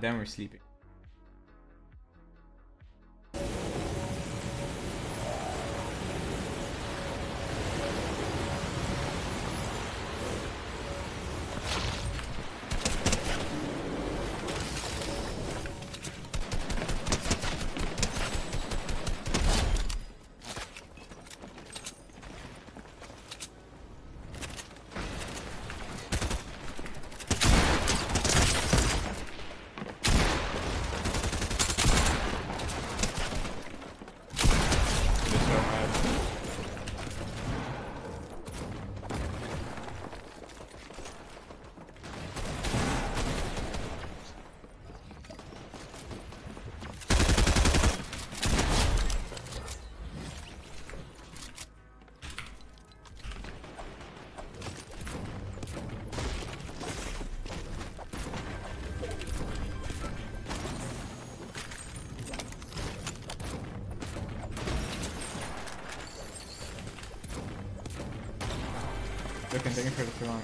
Then we're sleeping. Looking, taking for too long,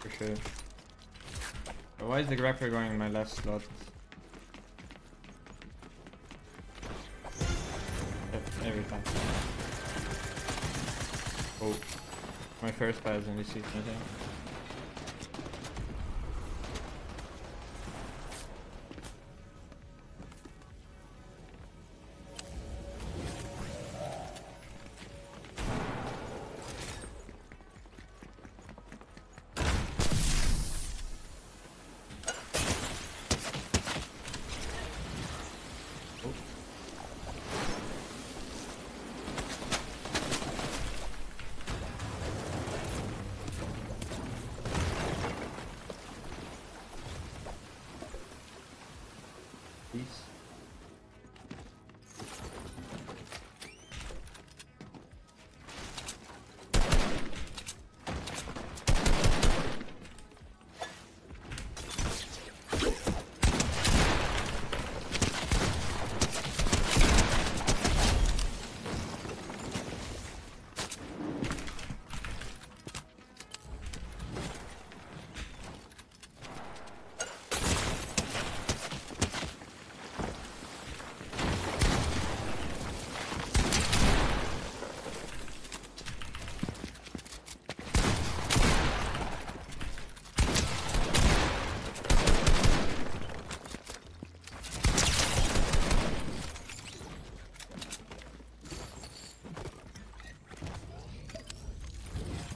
for sure. But why is the grapper going in my left slot? Every time. Oh, my first pass and received nothing.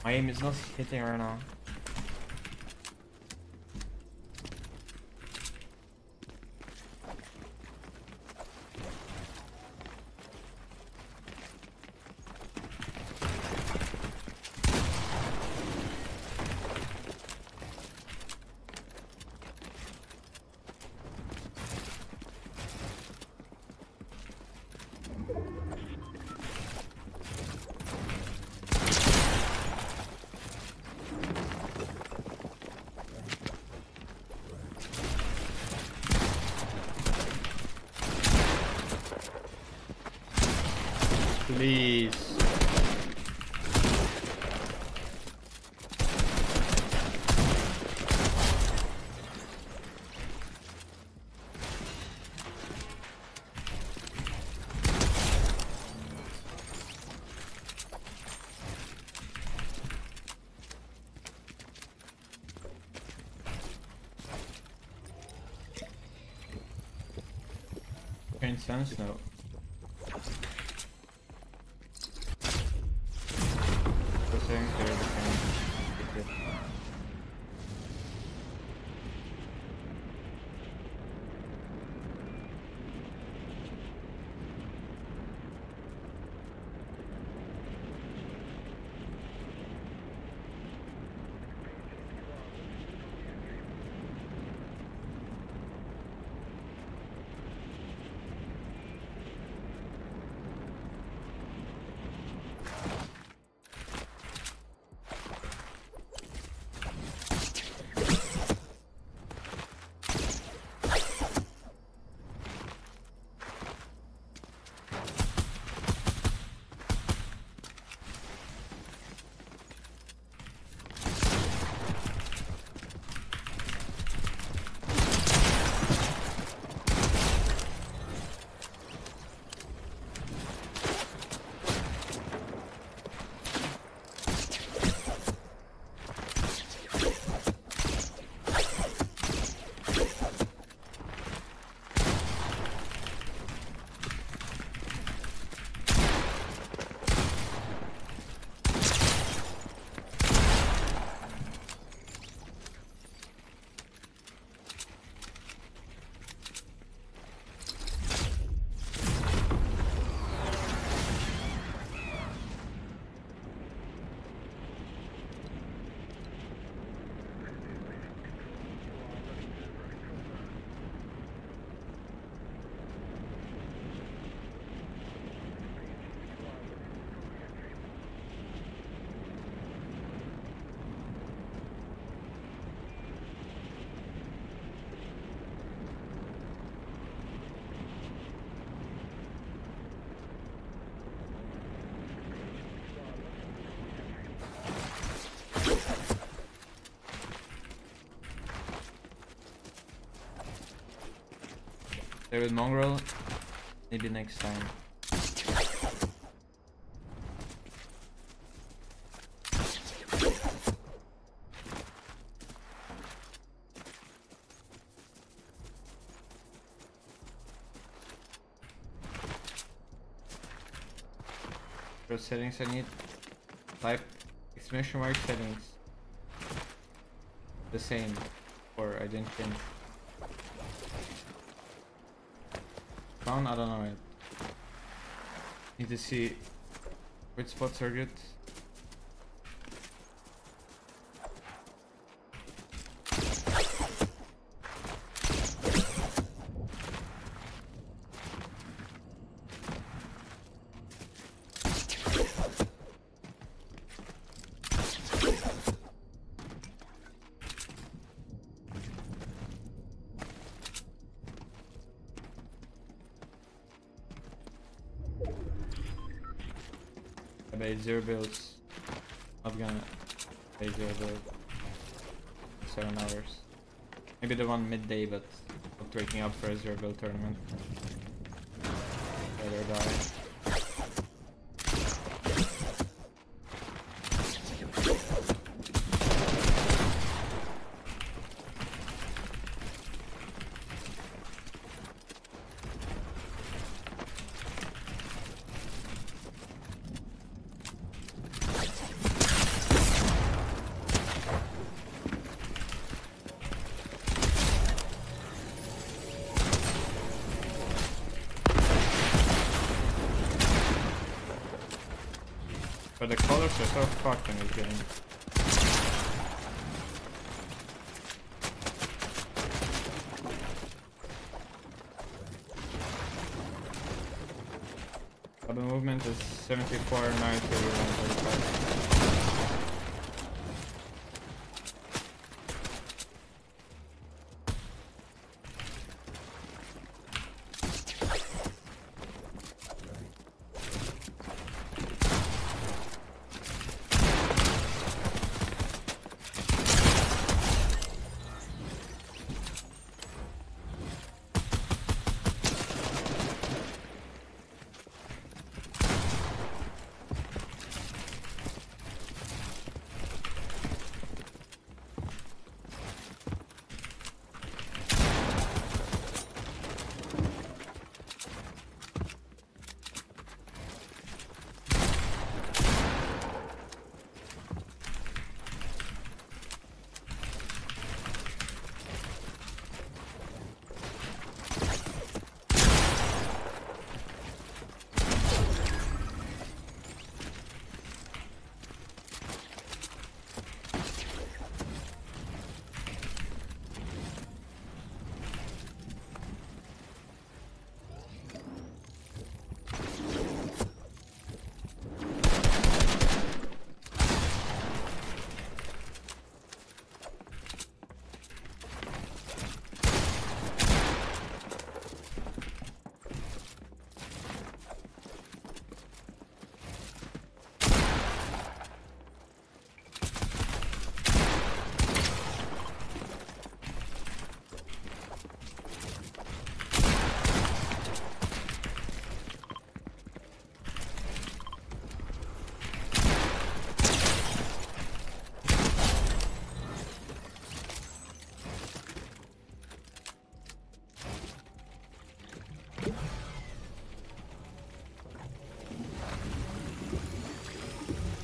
My aim is not hitting right now. Please. Can sense now. There with Mongraal. Maybe next time. What settings I need? Type exclamation mark settings. The same, or I didn't change. Found? I don't know yet. Need to see which spots are good. Zero builds. I'm gonna play zero build. 7 hours. Maybe the one midday, but not waking up for a zero build tournament. Better die. But the colors are so fucked in this game. But the movement is 74, 90, 135.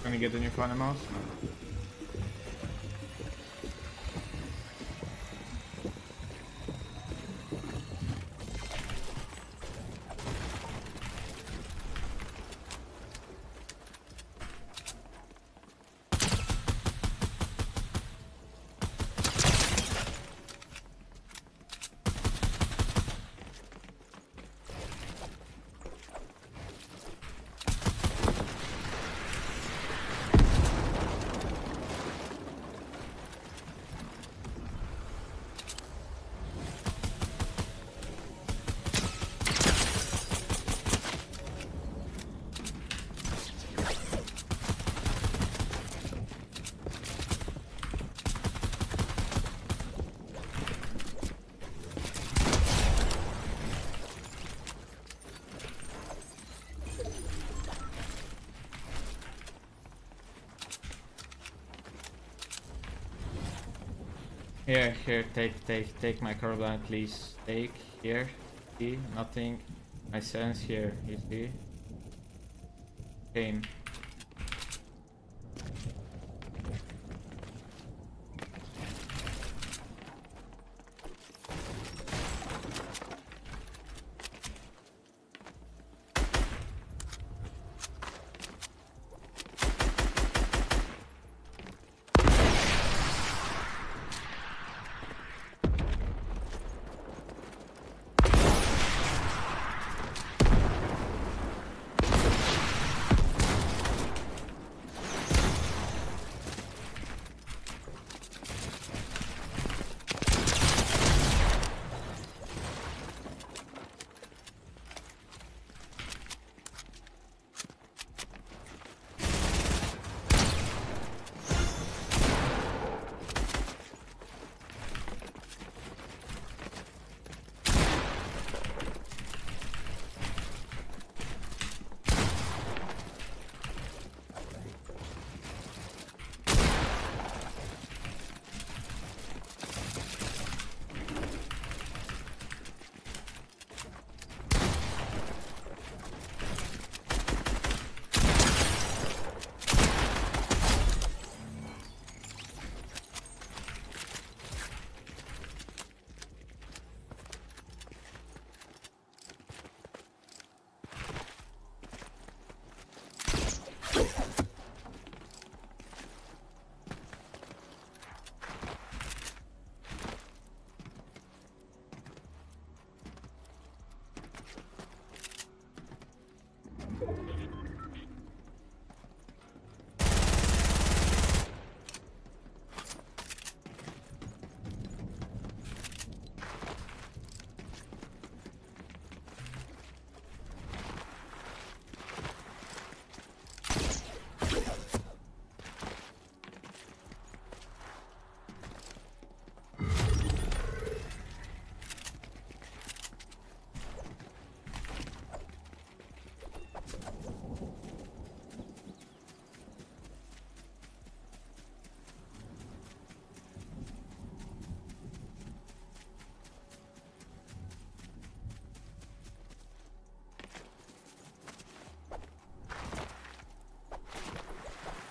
Can you get a new fan and mouse? No. Here, take my carbine, please. Take, here, see, nothing. I sense here, you see? Game.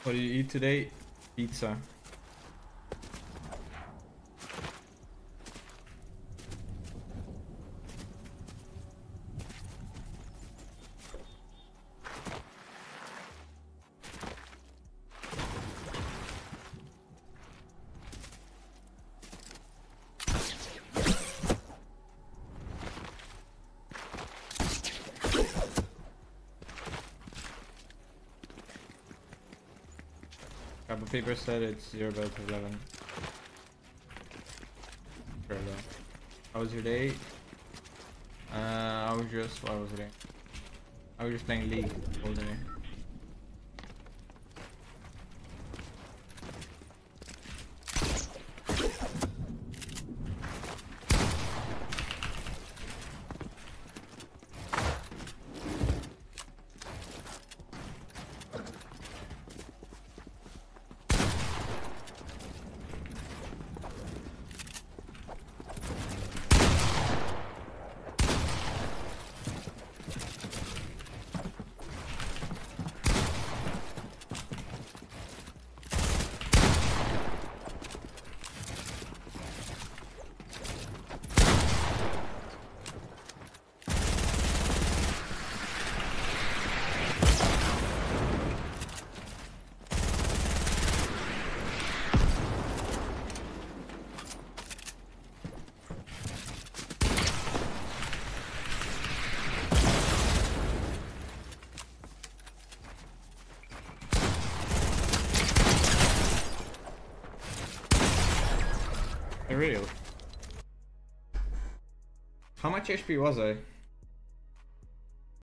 What do you eat today? Pizza. Paper said it's 0/11. How was your day? I was just playing League all day. How much HP was I?